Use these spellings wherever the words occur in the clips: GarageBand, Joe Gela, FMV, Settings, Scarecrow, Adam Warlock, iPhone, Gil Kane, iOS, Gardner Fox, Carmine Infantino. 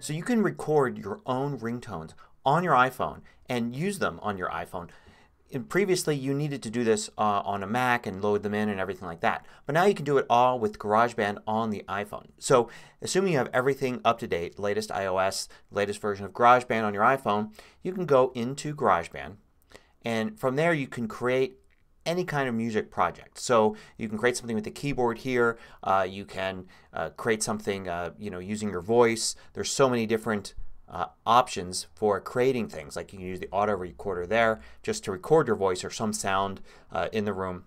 So you can record your own ringtones on your iPhone and use them on your iPhone. And previously you needed to do this on a Mac and load them in and everything like that. But now you can do it all with GarageBand on the iPhone. So assuming you have everything up to date, latest iOS, latest version of GarageBand on your iPhone, you can go into GarageBand and from there you can create any kind of music project. So you can create something with the keyboard here. You can create something using your voice. There's so many different options for creating things. Like you can use the auto recorder there just to record your voice or some sound in the room.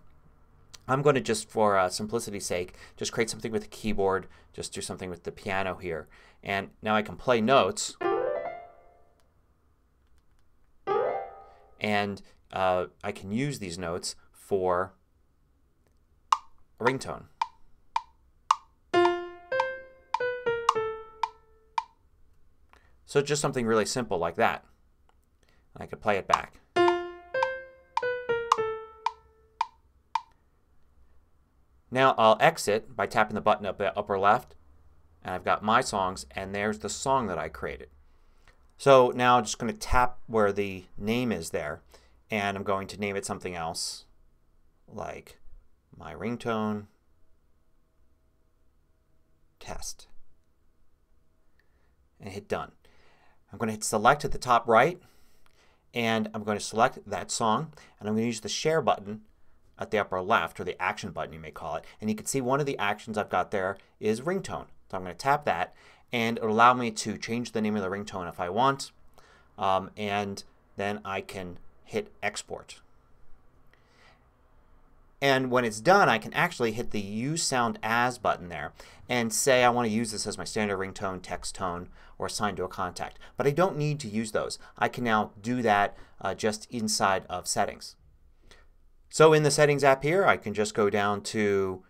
I'm going to just for simplicity's sake just create something with the keyboard. Just do something with the piano here. And now I can play notes. And I can use these notes for a ringtone. So just something really simple like that. And I could play it back. Now I'll exit by tapping the button up the upper left and I've got my songs and there's the song that I created. So now I'm just going to tap where the name is there and I'm going to name it something else like my ringtone test and hit done. I'm going to hit select at the top right and I'm going to select that song and I'm going to use the share button at the upper left, or the action button you may call it, and you can see one of the actions I've got there is ringtone. So I'm going to tap that and it will allow me to change the name of the ringtone if I want and then I can hit export. And when it's done I can actually hit the use sound as button there and say I want to use this as my standard ringtone, text tone, or assign to a contact. But I don't need to use those. I can now do that just inside of Settings. So in the Settings app here I can just go down to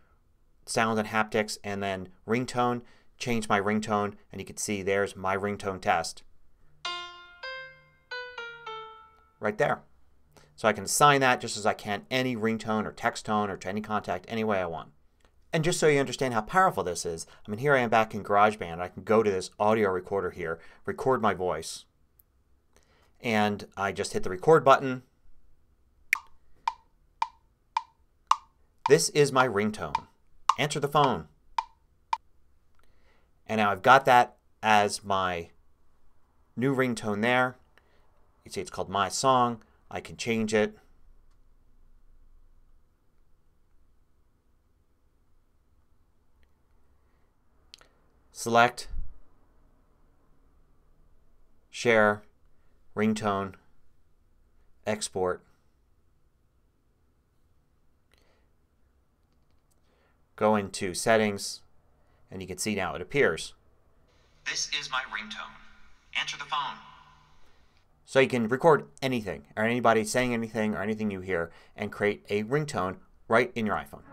Sound and Haptics and then Ringtone, change my ringtone, and you can see there's my ringtone test right there. So I can assign that just as I can any ringtone or text tone or to any contact any way I want. And just so you understand how powerful this is, I mean, here I am back in GarageBand. I can go to this audio recorder here, record my voice, and I just hit the record button. This is my ringtone. Answer the phone. And now I've got that as my new ringtone there. You see it's called My Song. I can change it. Select, share, ringtone, export. Go into Settings and you can see now it appears. This is my ringtone. Answer the phone. So you can record anything or anybody saying anything or anything you hear and create a ringtone right in your iPhone.